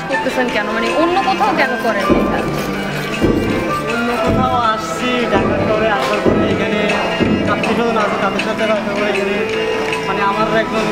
কাজ করতেছেন কেন মানে অন্য কোথাও কেন করেন না অন্য কোথাও আসি ঢাকা শহরে আবার বলি এখানে কাজজন আছে তাদের সাথে হয়তো এখানে মানে আমার একজন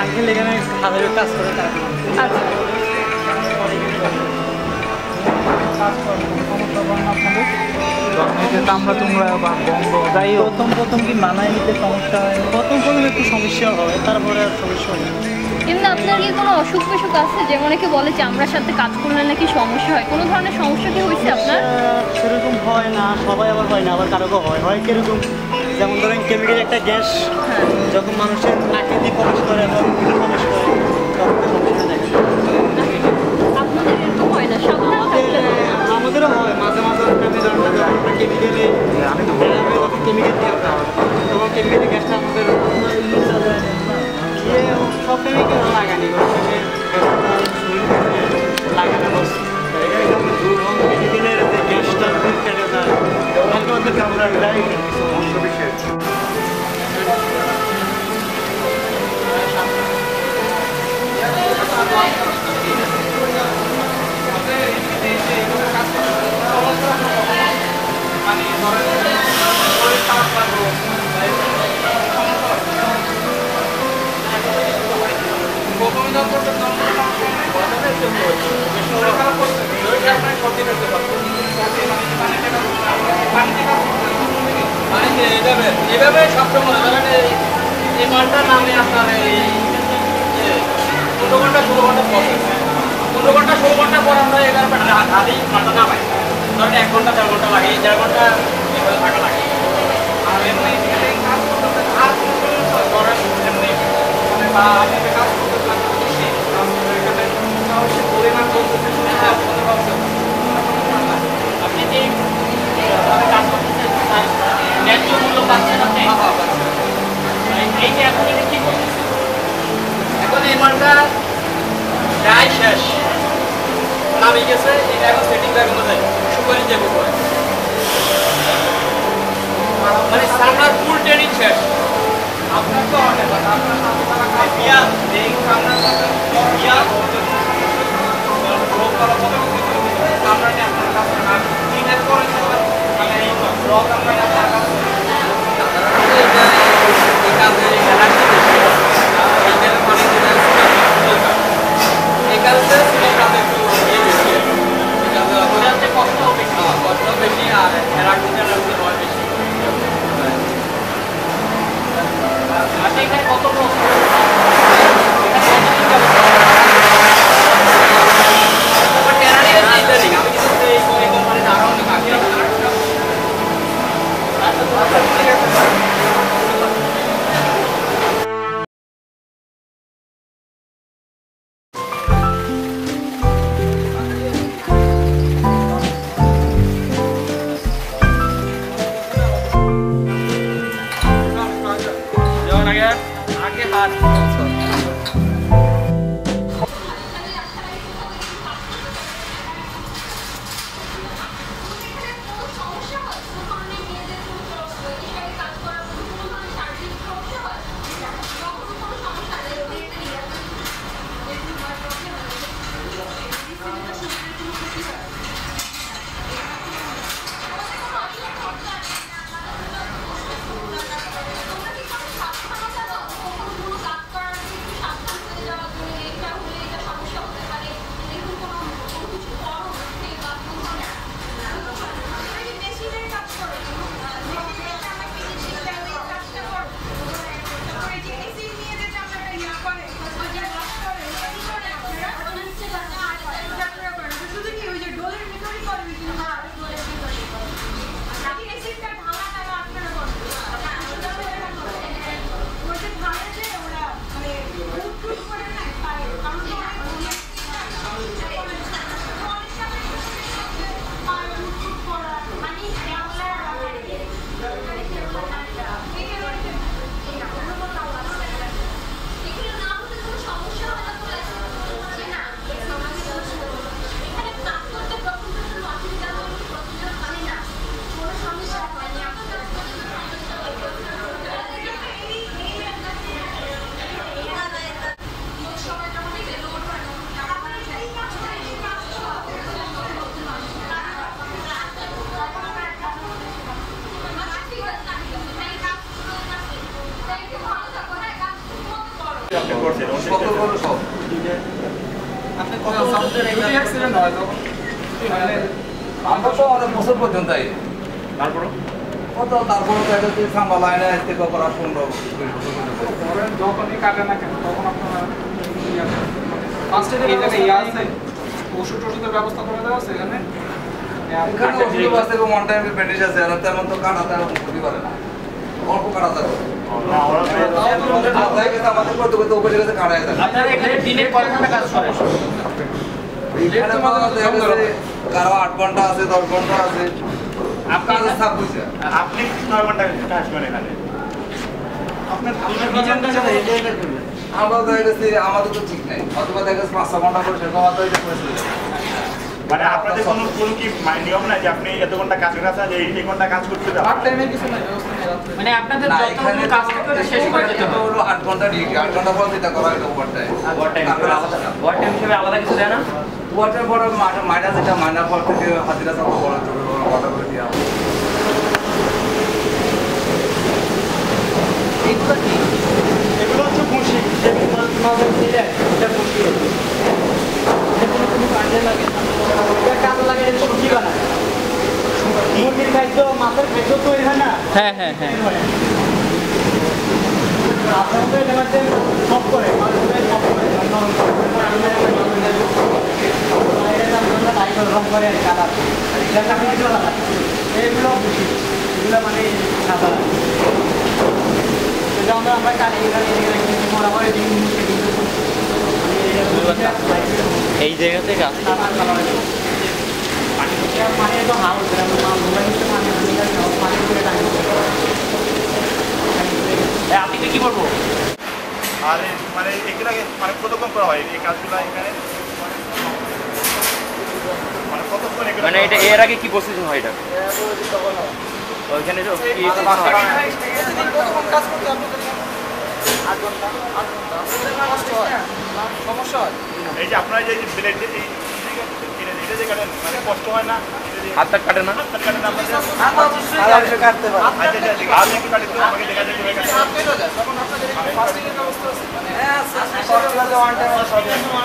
আঙ্কেল এখানে সাধারণ কাজ করে তার আচ্ছা কাজ করে সমস্যা বন্ধ আপনাদের যে আমরা তোমরা বন্ধ যাই প্রথম কি মানায় নিতে সমস্যা হয় প্রথম একটু সমস্যা হয় তারপরে আর সমস্যা হয় এমনি আপনার কি কোনো অসুখ বিসুখ আছে যে অনেকে বলে যে আমরা সাথে কাজ করলে নাকি সমস্যা হয় কোনো ধরনের সমস্যা কি হয়েছে আপনার সেরকম হয় না সবাই আবার হয় না আবার কারোকে হয় হয় কিরকম যেমন ধরেন কেমিক্যাল একটা গ্যাস যখন মানুষের নাকে দিয়ে প্রবেশ করে তখন সমস্যা হয় সমস্যা থাকে আপনাদের এরকম হয় না সবটা আমাদেরও হয় মাঝে মাঝে আমরা কেমিক্যালে আমি তো বলি কেমিক্যাল দিয়ে আমরা এবং কেমিক্যালের গ্যাসটা আমাদের सब टाइम के लगानी लगाना बस दूर हम दिन गैस दूर कटा हल्का कमरा আপনি কত সাউন্ডের এই অ্যাক্সিডেন্ট হয় তো মানে 500 আর বছর পর্যন্ত আই তারপর কত তারপর তো এটা যে সামবা লাইনে আসতে করা সম্ভব করেন যখনই কাটে না কেন তখন আপনারা ফার্স্ট এর এখানে ইয়া আছে ওষুধ ওষুধের ব্যবস্থা করে দেওয়া আছে এখানে এখানে ওষুধ আছে এবং অন টাইমে ব্যান্ডেজ আছে আর তেমন তো কাটাতে আর ক্ষতি করে না অল্প কাটা যাবে না ওরা আপনাদের কাছে আমাদের কত উপরে কাছে কাটা যায় আপনারা এখানে দিনে কতটা কাজ করেন রিলেট তো আমাদের কারো 8 ঘন্টা আছে 10 ঘন্টা আছে আপনারা সব বুঝছেন আপনি 9 ঘন্টা কাজ করেন এখানে আপনার নিজের কাছে এটাই করবেন আমরা তো এসে আমাদের তো ঠিক নাই অথবা দেখা যায় 5 ঘন্টা করে সেটা কথা এটা করেছিল মানে আপনাদের কোনো কি নিয়ম না যে আপনি এত ঘন্টা কাজ করেন আছে এই 3 ঘন্টা কাজ করতে দাও পার্ট টাইমে কিছু নাই ব্যবস্থা নাই মানে আপনাদের যতক্ষণ কাজ করে শেষ করে যেতে হবে হলো 8 ঘন্টা ডিউটি 8 ঘন্টা পর যেটা করা এটা ওভার টাইম আপনারা ওভার টাইম হিসেবে আলাদা কিছু দেন না ওয়াটার বড় মাইনা যেটা মাইনা পর থেকে হাজিরা সব বড় ছোট বড় ওয়াটার করে দিয়া এইগুলো কি এগুলো তো খুশি যেমন মাঝে দিলে এটা খুশি হবে এগুলো কোনো কাজে লাগে না এটা কাজে লাগে এটা সবজি বানায় মুরগির খাদ্য মাছের খাদ্য তৈরি হয় না হ্যাঁ হ্যাঁ হ্যাঁ আপনাদের এর মধ্যে সব করে মানুষের সব করে নরম করে রং করে কালার এটা আমি কিছু না এইগুলো খুশি এগুলো মানে সাদা এটা আমরা কালি এখানে কিছু মোড়া করে দিন এই জায়গা থেকে আসলে মানে তো হাউস গ্রাম মানে করে টাকা আপনি কি করবো আর মানে এখানে মানে কতক্ষণ করা হয় এই কাজগুলো এখানে মানে এটা এর আগে কি বসেছেন হয় এটা ওখানে তো কি কতক্ষণ কাজ করতে আপনাদের 8 ঘন্টা সমস্যা হয় এই যে আপনারা যে ব্লেড দিয়ে এটা যে কাটেন মানে কষ্ট হয় না হাতটা কাটে না আপনাদের আরামসে কাটতে পারে আচ্ছা আচ্ছা আপনি কি কাটতে আমাকে দেখা যায় যে কাটতে আপনি তো যায় তখন আপনাদের ফাস্টিং এর ব্যবস্থা আছে মানে হ্যাঁ সরকার ওয়ান টাইম সব কাটন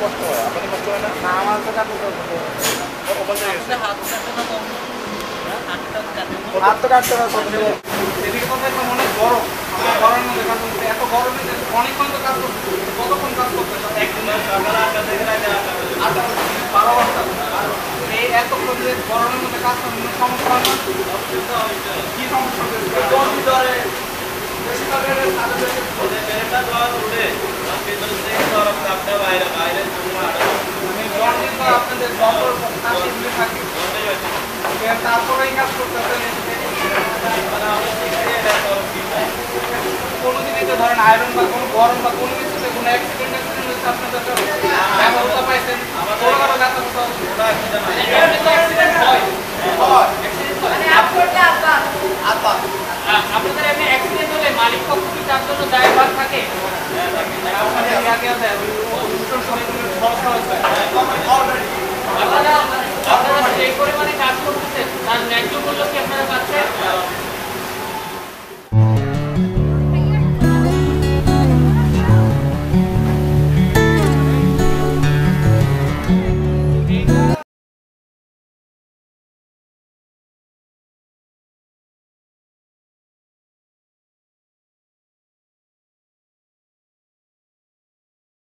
কষ্ট হয় আপনি কষ্ট হয় না না আমার তো কাটতে হবে ও বলতে গেছে হাত কাটতে না কম না হাত কাটতে না কম এদিকে কথা তো মনে গরম আমার গরম মনে কাটতে এত গরমে যে অনেকক্ষণ তো কাজ করতে কতক্ষণ কাজ করতে একদিন আপনারা আটা থেকে রাতে আটা 12 ঘন্টা আর এই এত করে গরমের মধ্যে কাজ করতে সমস্যা হয় না কি সমস্যা হয় গরম ধরে বেশি করে সারা দিন ওদের মেরেটা জল উঠে মালিক পক্ষ কি তার জন্য দায়ভার থাকে আপনারা এই পরিমাণে কাজ করতেছেন তার ন্যায্য মূল্য কি আপনারা পাচ্ছেন